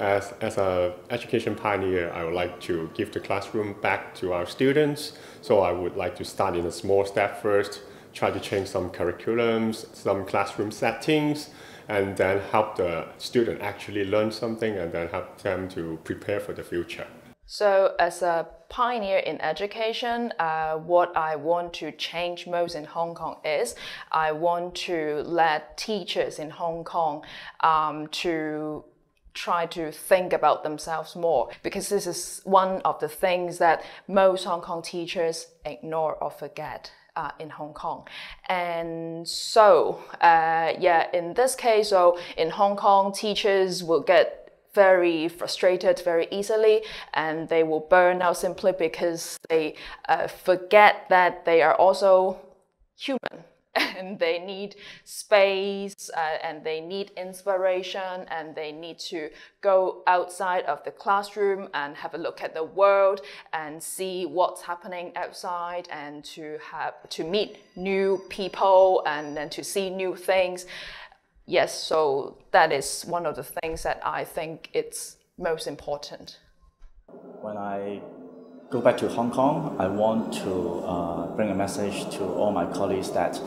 As an education pioneer, I would like to give the classroom back to our students. So I would like to start in a small step first, try to change some curriculums, some classroom settings, and then help the student actually learn something and then help them to prepare for the future. So as a pioneer in education, what I want to change most in Hong Kong is I want to let teachers in Hong Kong to try to think about themselves more, because this is one of the things that most Hong Kong teachers ignore or forget in Hong Kong. And so yeah, in this case, so in Hong Kong, teachers will get very frustrated very easily, and they will burn out simply because they forget that they are also human. And they need space, and they need inspiration, and they need to go outside of the classroom and have a look at the world and see what's happening outside, and to meet new people and then to see new things. Yes, so that is one of the things that I think it's most important. When I go back to Hong Kong, I want to bring a message to all my colleagues that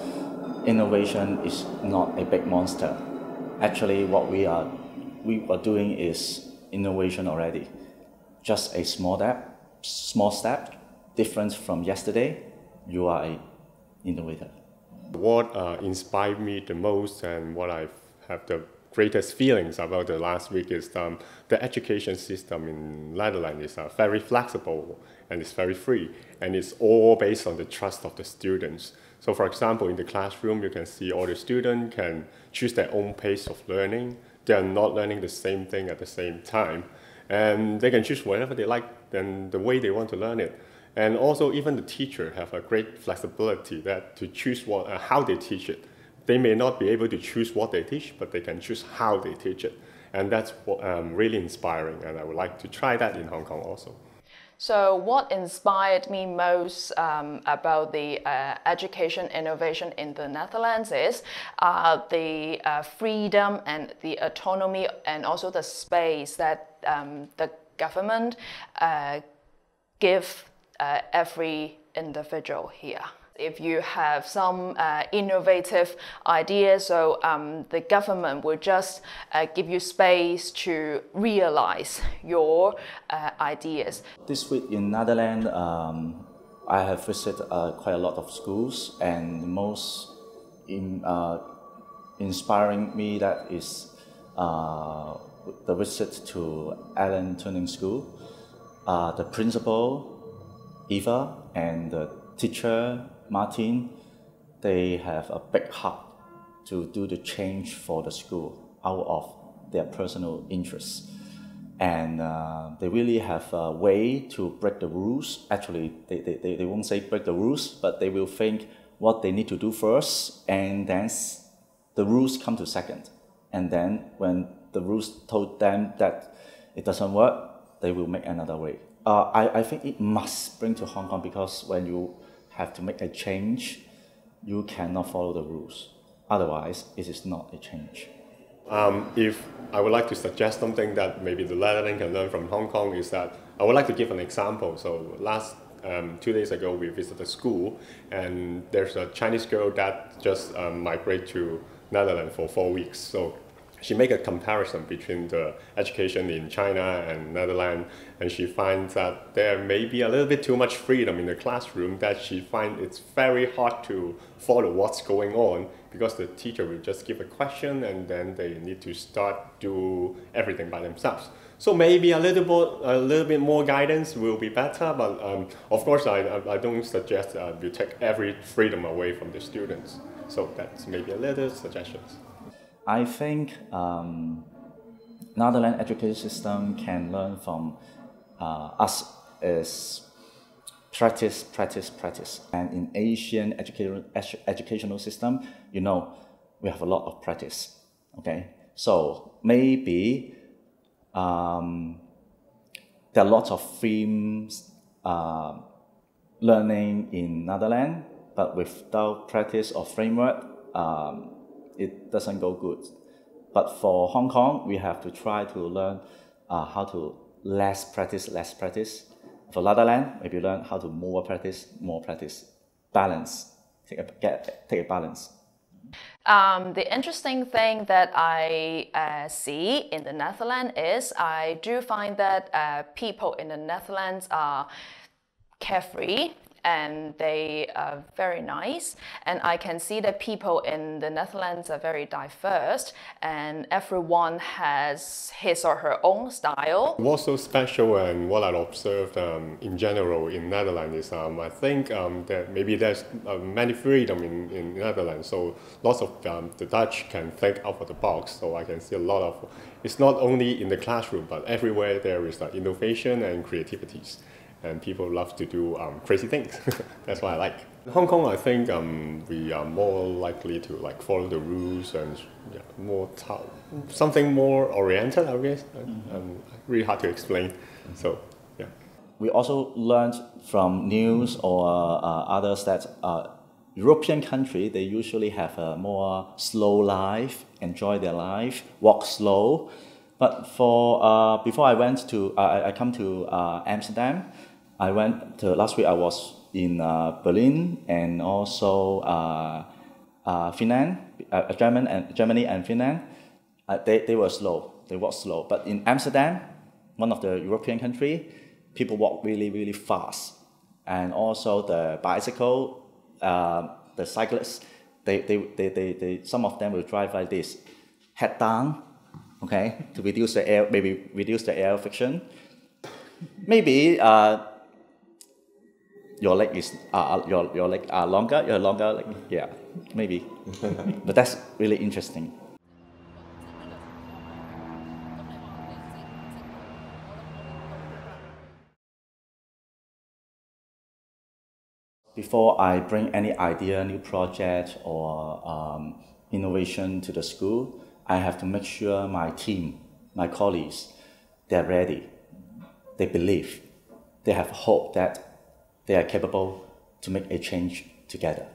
innovation is not a big monster. Actually, what we are doing is innovation already. Just a small step, different from yesterday, you are an innovator. What inspired me the most and what I have the greatest feelings about the last week is the education system in Netherlands is very flexible and it's very free, and it's all based on the trust of the students. So for example, in the classroom, you can see all the students can choose their own pace of learning. They are not learning the same thing at the same time, and they can choose whatever they like and the way they want to learn it. And also even the teacher have a great flexibility that to choose what, how they teach it. They may not be able to choose what they teach, but they can choose how they teach it. And that's what, really inspiring, and I would like to try that in Hong Kong also. So what inspired me most about the education innovation in the Netherlands is the freedom and the autonomy, and also the space that the government give every individual here. If you have some innovative idea, so the government will just give you space to realize your ideas. This week in Netherlands, I have visited quite a lot of schools, and the most inspiring me that is the visit to Alan Turing School. The principal, Eva, and the teacher, Martin, they have a big hub to do the change for the school out of their personal interests. And they really have a way to break the rules. Actually, they won't say break the rules, but they will think what they need to do first, and then the rules come to second. And then when the rules told them that it doesn't work, they will make another way. I think it must bring to Hong Kong, because when you have to make a change, you cannot follow the rules. Otherwise, it is not a change. If I would like to suggest something that maybe the Netherlands can learn from Hong Kong is that I would like to give an example. So last 2 days ago, we visited a school, and there's a Chinese girl that just migrated to Netherlands for 4 weeks. So she made a comparison between the education in China and Netherlands, and she finds that there may be a little bit too much freedom in the classroom, that she finds it's very hard to follow what's going on, because the teacher will just give a question and then they need to start do everything by themselves. So maybe a little bit more guidance will be better, but of course I don't suggest you take every freedom away from the students. So that's maybe a little suggestions. I think Netherlands education system can learn from us as practice, practice, practice. And in Asian educational system, you know, we have a lot of practice. Okay, so maybe there are lots of themes learning in Netherlands, but without practice or framework, it doesn't go good. But for Hong Kong, we have to try to learn how to less practice. For Netherlands, maybe learn how to more practice, balance, take a balance. The interesting thing that I see in the Netherlands is I do find that people in the Netherlands are carefree and they are very nice, and I can see that people in the Netherlands are very diverse and everyone has his or her own style. What's so special and what I observed in general in Netherlands is I think that maybe there's many freedom in Netherlands, so lots of the Dutch can think out of the box, so I can see a lot of, it's not only in the classroom but everywhere there is innovation and creativities. And people love to do crazy things. That's what I like. In Hong Kong, I think we are more likely to follow the rules and more something more oriented, I guess. Mm-hmm. Really hard to explain. Mm-hmm. So, yeah. We also learned from news or others that European country, they usually have a more slow life, enjoy their life, walk slow. But for before I went to I come to Amsterdam. I went to, last week I was in Berlin and also Finland, Germany and Finland. They were slow, they walked slow. But in Amsterdam, one of the European countries, people walk really fast. And also the bicycle, the cyclists, some of them will drive like this, head down, okay, to reduce the air, maybe reduce the air friction. Maybe your leg are longer, your longer leg, yeah, maybe. But that's really interesting. Before I bring any idea, new project or innovation to the school, I have to make sure my team, my colleagues, they're ready. They believe, they have hope that they are capable to make a change together.